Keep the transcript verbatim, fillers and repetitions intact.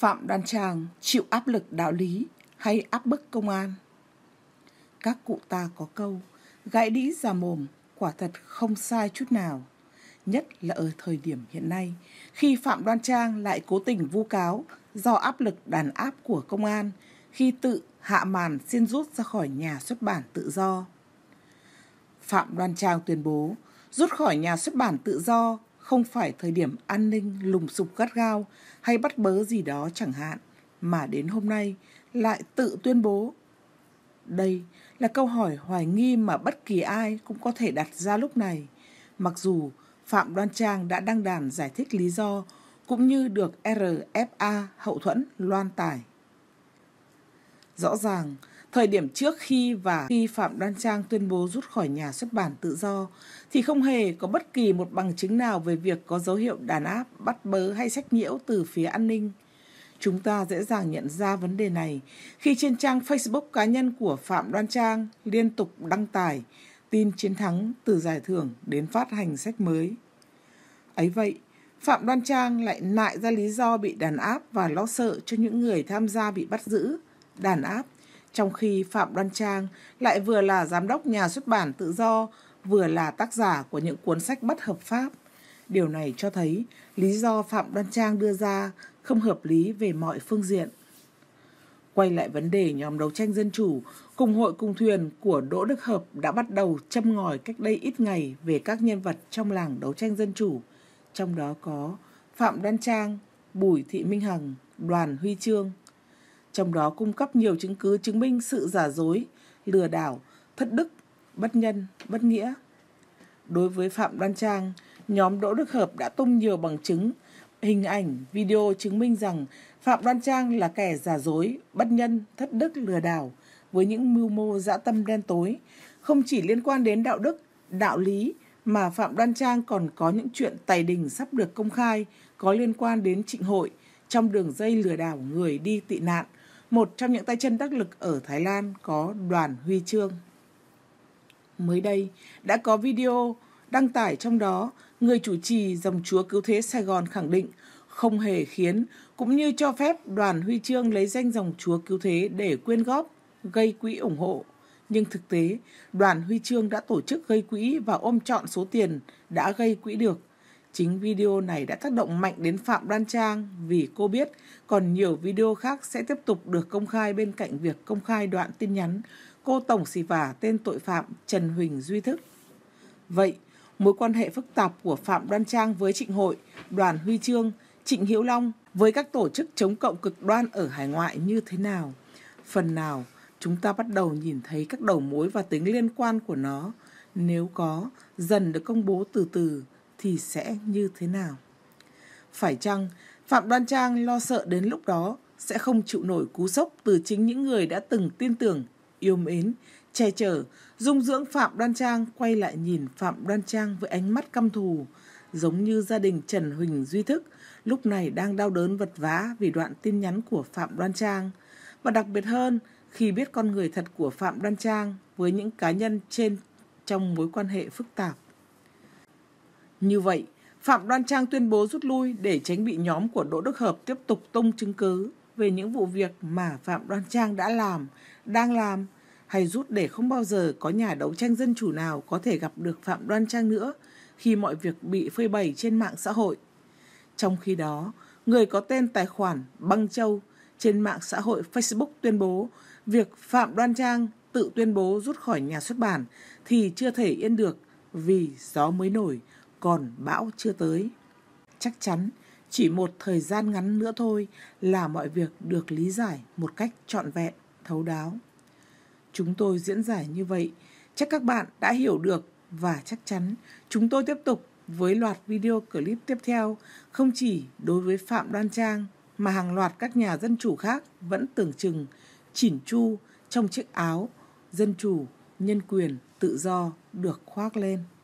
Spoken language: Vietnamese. Phạm Đoan Trang chịu áp lực đạo lý hay áp bức công an? Các cụ ta có câu gãi đĩ già mồm quả thật không sai chút nào. Nhất là ở thời điểm hiện nay, khi Phạm Đoan Trang lại cố tình vu cáo do áp lực đàn áp của công an khi tự hạ màn xin rút ra khỏi nhà xuất bản Tự Do. Phạm Đoan Trang tuyên bố rút khỏi nhà xuất bản Tự Do không phải thời điểm an ninh lùng sục gắt gao hay bắt bớ gì đó chẳng hạn, mà đến hôm nay lại tự tuyên bố. Đây là câu hỏi hoài nghi mà bất kỳ ai cũng có thể đặt ra lúc này, mặc dù Phạm Đoan Trang đã đăng đàn giải thích lý do cũng như được R F A hậu thuẫn loan tải. Rõ ràng, thời điểm trước khi và khi Phạm Đoan Trang tuyên bố rút khỏi nhà xuất bản Tự Do thì không hề có bất kỳ một bằng chứng nào về việc có dấu hiệu đàn áp, bắt bớ hay sách nhiễu từ phía an ninh. Chúng ta dễ dàng nhận ra vấn đề này khi trên trang Facebook cá nhân của Phạm Đoan Trang liên tục đăng tải tin chiến thắng từ giải thưởng đến phát hành sách mới. Ấy vậy, Phạm Đoan Trang lại nại ra lý do bị đàn áp và lo sợ cho những người tham gia bị bắt giữ, đàn áp, trong khi Phạm Đoan Trang lại vừa là giám đốc nhà xuất bản Tự Do, vừa là tác giả của những cuốn sách bất hợp pháp. Điều này cho thấy lý do Phạm Đoan Trang đưa ra không hợp lý về mọi phương diện. Quay lại vấn đề nhóm đấu tranh dân chủ, cùng hội cùng thuyền của Đỗ Đức Hợp đã bắt đầu châm ngòi cách đây ít ngày về các nhân vật trong làng đấu tranh dân chủ, trong đó có Phạm Đoan Trang, Bùi Thị Minh Hằng, Đoàn Huy Chương. Trong đó cung cấp nhiều chứng cứ chứng minh sự giả dối, lừa đảo, thất đức, bất nhân, bất nghĩa. Đối với Phạm Đoan Trang, nhóm Đỗ Đức Hợp đã tung nhiều bằng chứng, hình ảnh, video chứng minh rằng Phạm Đoan Trang là kẻ giả dối, bất nhân, thất đức, lừa đảo với những mưu mô dã tâm đen tối, không chỉ liên quan đến đạo đức, đạo lý mà Phạm Đoan Trang còn có những chuyện tày đình sắp được công khai có liên quan đến Trịnh Hội trong đường dây lừa đảo người đi tị nạn, một trong những tay chân đắc lực ở Thái Lan có Đoàn Huy Chương. Mới đây, đã có video đăng tải trong đó người chủ trì dòng chúa Cứu Thế Sài Gòn khẳng định không hề khiến cũng như cho phép Đoàn Huy Chương lấy danh dòng chúa Cứu Thế để quyên góp, gây quỹ ủng hộ. Nhưng thực tế, Đoàn Huy Chương đã tổ chức gây quỹ và ôm trọn số tiền đã gây quỹ được. Chính video này đã tác động mạnh đến Phạm Đoan Trang vì cô biết còn nhiều video khác sẽ tiếp tục được công khai bên cạnh việc công khai đoạn tin nhắn cô tổng xì vả tên tội phạm Trần Huỳnh Duy Thức. Vậy, mối quan hệ phức tạp của Phạm Đoan Trang với Trịnh Hội, Đoàn Huy Chương, Trịnh Hiễu Long với các tổ chức chống cộng cực đoan ở hải ngoại như thế nào? Phần nào, chúng ta bắt đầu nhìn thấy các đầu mối và tính liên quan của nó, nếu có, dần được công bố từ từ, thì sẽ như thế nào? Phải chăng Phạm Đoan Trang lo sợ đến lúc đó sẽ không chịu nổi cú sốc từ chính những người đã từng tin tưởng, yêu mến, che chở, dung dưỡng Phạm Đoan Trang quay lại nhìn Phạm Đoan Trang với ánh mắt căm thù, giống như gia đình Trần Huỳnh Duy Thức lúc này đang đau đớn vật vã vì đoạn tin nhắn của Phạm Đoan Trang, và đặc biệt hơn khi biết con người thật của Phạm Đoan Trang với những cá nhân trên trong mối quan hệ phức tạp. Như vậy, Phạm Đoan Trang tuyên bố rút lui để tránh bị nhóm của Đỗ Đức Hợp tiếp tục tung chứng cứ về những vụ việc mà Phạm Đoan Trang đã làm, đang làm, hay rút để không bao giờ có nhà đấu tranh dân chủ nào có thể gặp được Phạm Đoan Trang nữa khi mọi việc bị phơi bày trên mạng xã hội. Trong khi đó, người có tên tài khoản Băng Châu trên mạng xã hội Facebook tuyên bố việc Phạm Đoan Trang tự tuyên bố rút khỏi nhà xuất bản thì chưa thể yên được vì gió mới nổi, còn bão chưa tới. Chắc chắn chỉ một thời gian ngắn nữa thôi là mọi việc được lý giải một cách trọn vẹn, thấu đáo. Chúng tôi diễn giải như vậy, chắc các bạn đã hiểu được, và chắc chắn chúng tôi tiếp tục với loạt video clip tiếp theo không chỉ đối với Phạm Đoan Trang mà hàng loạt các nhà dân chủ khác vẫn tưởng chừng chỉn chu trong chiếc áo dân chủ, nhân quyền, tự do được khoác lên.